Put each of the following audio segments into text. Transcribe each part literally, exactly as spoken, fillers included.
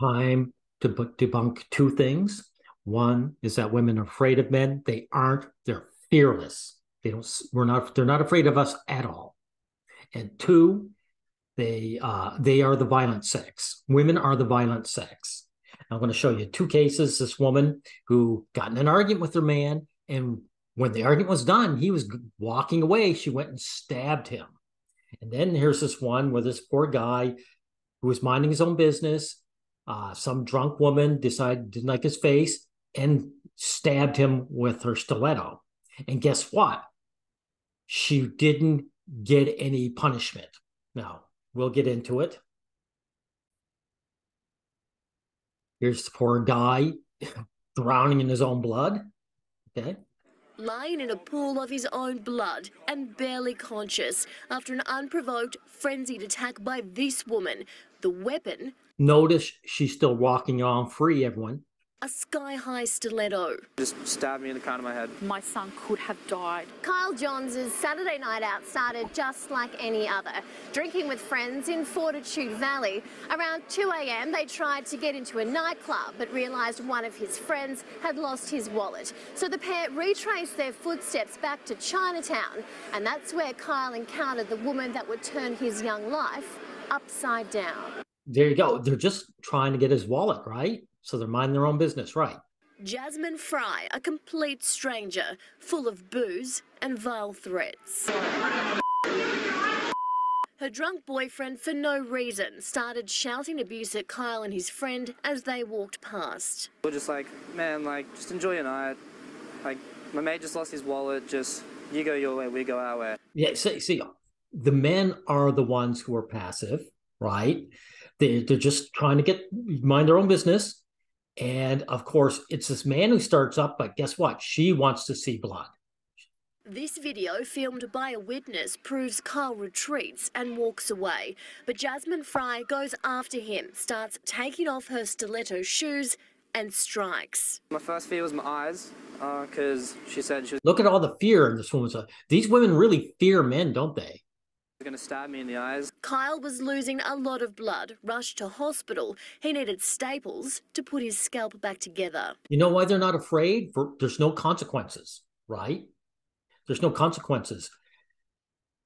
time to debunk two things. One is that women are afraid of men. They aren't. They're fearless. They don't. We're not. They're not afraid of us at all. And two, they uh, they are the violent sex. Women are the violent sex. I'm going to show you two cases. This woman who got in an argument with her man, and when the argument was done, he was walking away. She went and stabbed him. And then here's this one where this poor guy who was minding his own business, uh, some drunk woman decided didn't like his face and stabbed him with her stiletto. And guess what? She didn't get any punishment. Now, we'll get into it. Here's the poor guy drowning in his own blood. Okay. Lying in a pool of his own blood and barely conscious after an unprovoked, frenzied attack by this woman. The weapon... Notice she's still walking on free, everyone. A sky-high stiletto. Just stabbed me in the crown of my head. My son could have died. Kyle Johns' Saturday night out started just like any other. Drinking with friends in Fortitude Valley. Around two a m they tried to get into a nightclub but realised one of his friends had lost his wallet. So the pair retraced their footsteps back to Chinatown, and that's where Kyle encountered the woman that would turn his young life upside down. There you go. They're just trying to get his wallet, right? So they're minding their own business, right? Jasmine Fry, a complete stranger, full of booze and vile threats. Her drunk boyfriend, for no reason, started shouting abuse at Kyle and his friend as they walked past. We're just like, man, like, just enjoy your night. Like, my mate just lost his wallet. Just, you go your way, we go our way. Yeah, see, see, the men are the ones who are passive, right? They, they're just trying to get mind their own business. And of course, it's this man who starts up, but guess what? She wants to see blood. This video, filmed by a witness, proves Kyle retreats and walks away. But Jasmine Fry goes after him, starts taking off her stiletto shoes and strikes. My first fear was my eyes, because uh, she said she was... Look at all the fear in this woman's eyes. These women really fear men, don't they? Going to stab me in the eyes. Kyle was losing a lot of blood, rushed to hospital. He needed staples to put his scalp back together. You know why they're not afraid? For, there's no consequences, right? There's no consequences.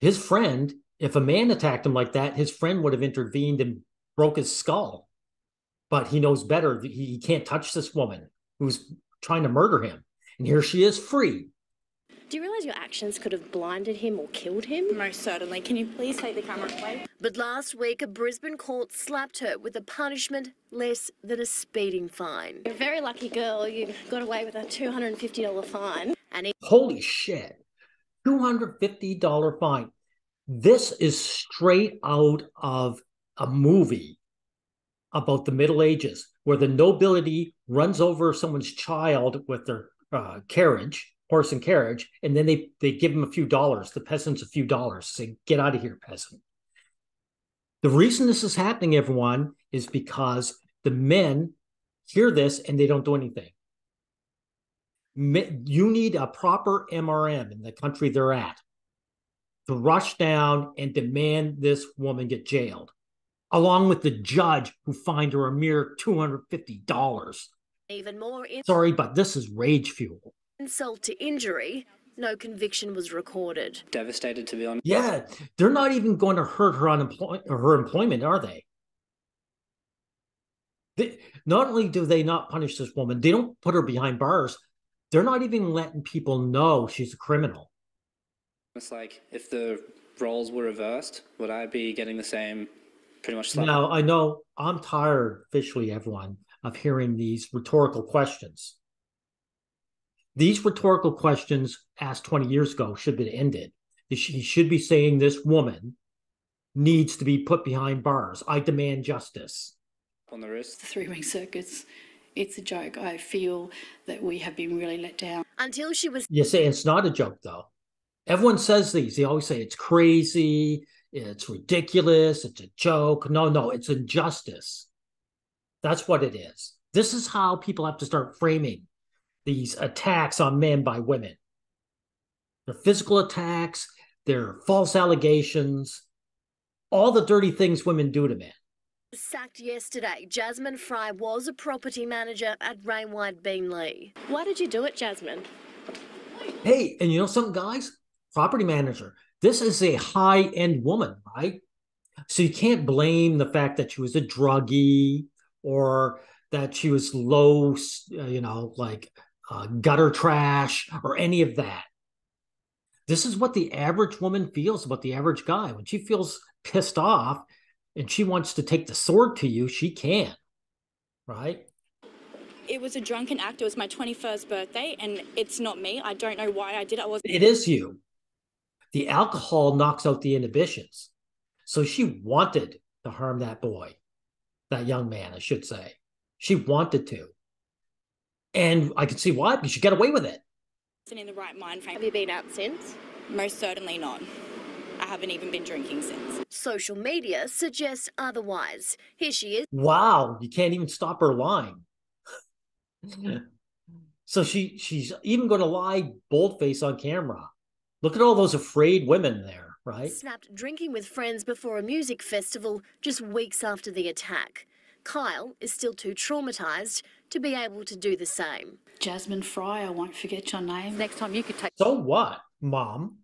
His friend, if a man attacked him like that, his friend would have intervened and broke his skull. But he knows better. He, he can't touch this woman who's trying to murder him. And here she is, free. Do you realise your actions could have blinded him or killed him? Most certainly. Can you please take the camera away? But last week, a Brisbane court slapped her with a punishment less than a speeding fine. You're a very lucky girl. You got away with a two hundred fifty dollar fine. And holy shit. two hundred fifty dollar fine. This is straight out of a movie about the Middle Ages, where the nobility runs over someone's child with their uh, carriage. horse and carriage, and then they, they give him a few dollars, the peasants a few dollars, say, get out of here, peasant. The reason this is happening, everyone, is because the men hear this and they don't do anything. You need a proper M R M in the country they're at to rush down and demand this woman get jailed, along with the judge who fined her a mere two hundred fifty dollars. Even more. Sorry, but this is rage fuel. Insult to injury, no conviction was recorded. Devastated, to be honest. Yeah, they're not even going to hurt her unemploy or her employment, are they? They? Not only do they not punish this woman, they don't put her behind bars. They're not even letting people know she's a criminal. It's like, if the roles were reversed, would I be getting the same pretty much? Now, I know I'm tired, officially, everyone, of hearing these rhetorical questions. These rhetorical questions asked twenty years ago should have been ended. He should be saying this woman needs to be put behind bars. I demand justice. On the wrist. The three-ring circuits, it's a joke. I feel that we have been really let down. Until she was... You say it's not a joke, though. Everyone says these. They always say it's crazy, it's ridiculous, it's a joke. No, no, it's injustice. That's what it is. This is how people have to start framing these attacks on men by women. Their physical attacks, their false allegations, all the dirty things women do to men. Sacked yesterday, Jasmine Fry was a property manager at Rainwide Beanley. Why did you do it, Jasmine? Hey, and you know something, guys? Property manager. This is a high-end woman, right? So you can't blame the fact that she was a druggie or that she was low, you know, like uh, gutter trash or any of that. This is what the average woman feels about the average guy. When she feels pissed off and she wants to take the sword to you, she can, right? It was a drunken act. It was my twenty-first birthday, and it's not me. I don't know why I did it. I wasn't. It is you. The alcohol knocks out the inhibitions. So she wanted to harm that boy, that young man, I should say. She wanted to. And I can see why, because she got away with it. In the right mind frame. Have you been out since? Most certainly not. I haven't even been drinking since. Social media suggests otherwise. Here she is. Wow, you can't even stop her lying. So she she's even going to lie boldface on camera. Look at all those afraid women there, right? Snapped drinking with friends before a music festival just weeks after the attack. Kyle is still too traumatized to be able to do the same. Jasmine Fry, I won't forget your name. Next time you could take... So what, Mom?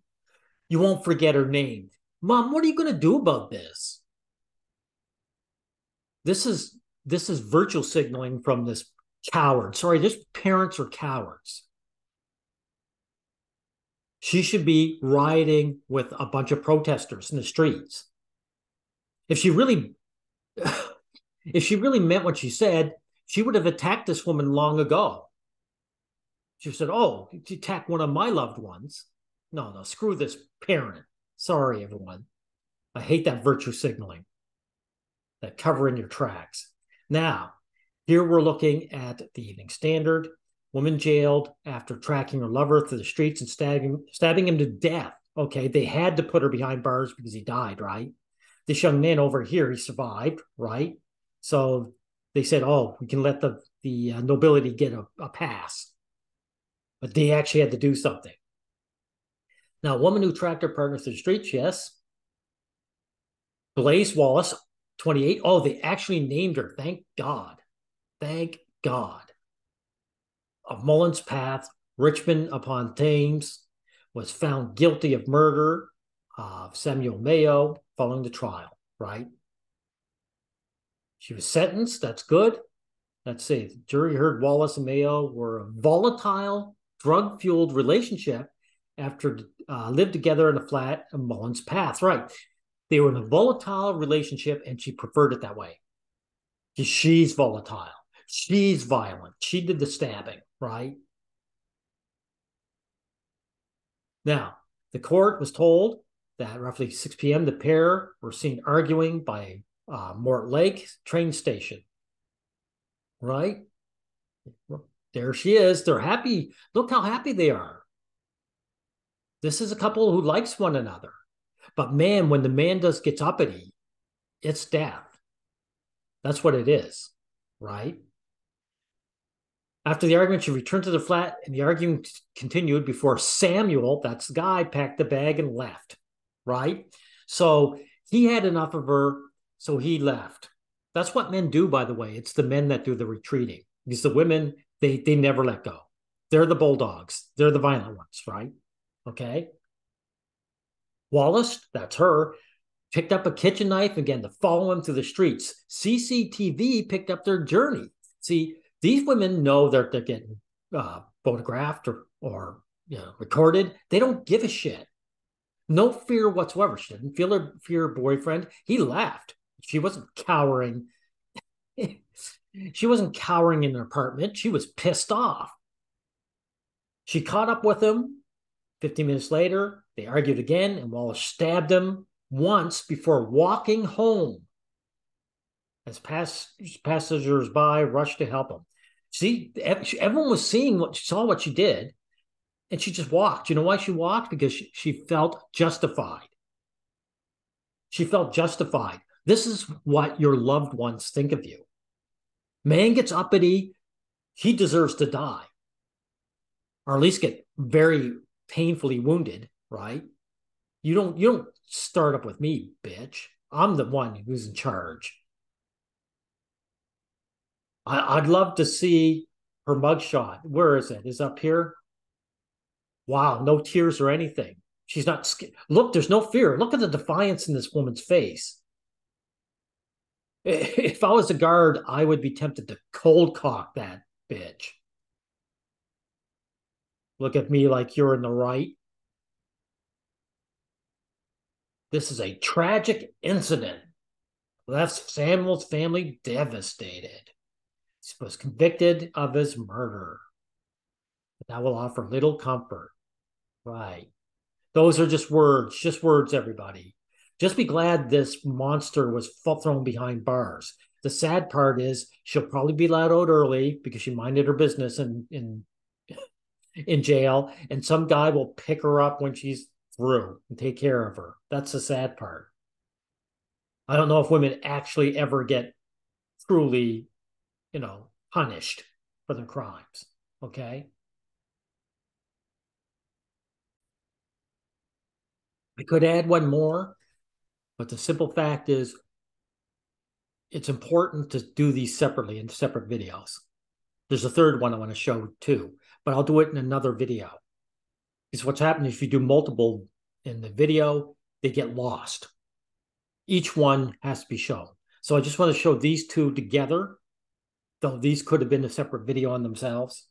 You won't forget her name. Mom, what are you going to do about this? This is, this is virtue signaling from this coward. Sorry, these parents are cowards. She should be rioting with a bunch of protesters in the streets. If she really... If she really meant what she said, she would have attacked this woman long ago. She said, oh, she attacked one of my loved ones. No, no, screw this parent. Sorry, everyone. I hate that virtue signaling, that covering your tracks. Now, here we're looking at the Evening Standard. Woman jailed after tracking her lover through the streets and stabbing, stabbing him to death. Okay, they had to put her behind bars because he died, right? This young man over here, he survived, right? So they said, oh, we can let the, the uh, nobility get a, a pass. But they actually had to do something. Now, a woman who tracked her partner through the streets, yes. Blaise Wallace, twenty-eight. Oh, they actually named her. Thank God. Thank God. Of Mullen's Path, Richmond upon Thames, was found guilty of murder of Samuel Mayo following the trial, right? She was sentenced. That's good. Let's see. The jury heard Wallace and Mayo were a volatile, drug-fueled relationship after uh, lived together in a flat in Mullen's Path. Right. They were in a volatile relationship, and she preferred it that way. She's volatile. She's violent. She did the stabbing, right? Now, the court was told that roughly six p m the pair were seen arguing by Uh, Mortlake train station, right? There she is. They're happy. Look how happy they are. This is a couple who likes one another. But man, when the man does gets uppity, it's death. That's what it is, right? After the argument, she returned to the flat and the argument continued before Samuel, that's the guy, packed the bag and left, right? So he had enough of her. So he left. That's what men do, by the way. It's the men that do the retreating. Because the women, they, they never let go. They're the bulldogs. They're the violent ones, right? Okay? Wallace, that's her, picked up a kitchen knife again to follow him through the streets. C C T V picked up their journey. See, these women know that they're getting uh, photographed or, or you know, recorded. They don't give a shit. No fear whatsoever. She didn't feel her, fear her boyfriend. He left. She wasn't cowering. She wasn't cowering in an apartment. She was pissed off. She caught up with him. fifteen minutes later, they argued again, and Wallace stabbed him once before walking home. As pass passengers by rushed to help him. See, everyone was seeing what she saw, what she did, and she just walked. You know why she walked? Because she, she felt justified. She felt justified. This is what your loved ones think of you. Man gets uppity, he deserves to die. Or at least get very painfully wounded, right? You don't, you don't start up with me, bitch. I'm the one who's in charge. I, I'd love to see her mugshot. Where is it? Is it up here? Wow, no tears or anything. She's not scared. Look, there's no fear. Look at the defiance in this woman's face. If I was a guard, I would be tempted to cold cock that bitch. Look at me like you're in the right. This is a tragic incident. Left Samuel's family devastated. He was convicted of his murder. That will offer little comfort. Right. Those are just words, just words, everybody. Just be glad this monster was thrown behind bars. The sad part is she'll probably be let out early because she minded her business in, in, in jail, and some guy will pick her up when she's through and take care of her. That's the sad part. I don't know if women actually ever get truly, you know, punished for their crimes, okay? I could add one more, but the simple fact is it's important to do these separately in separate videos. There's a third one I want to show too, but I'll do it in another video. Because what's happening if you do multiple in the video, they get lost. Each one has to be shown. So I just want to show these two together, though these could have been a separate video on themselves.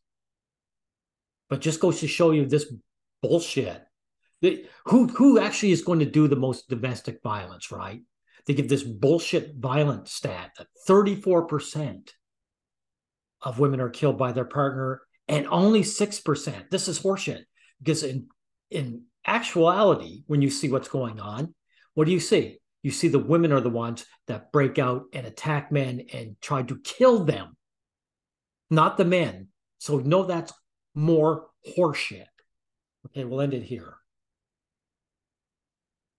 But just goes to show you this bullshit. They, who who actually is going to do the most domestic violence, right? They give this bullshit violent stat that thirty-four percent of women are killed by their partner and only six percent. This is horseshit. Because in, in actuality, when you see what's going on, what do you see? You see the women are the ones that break out and attack men and try to kill them, not the men. So no, that's more horseshit. Okay, we'll end it here.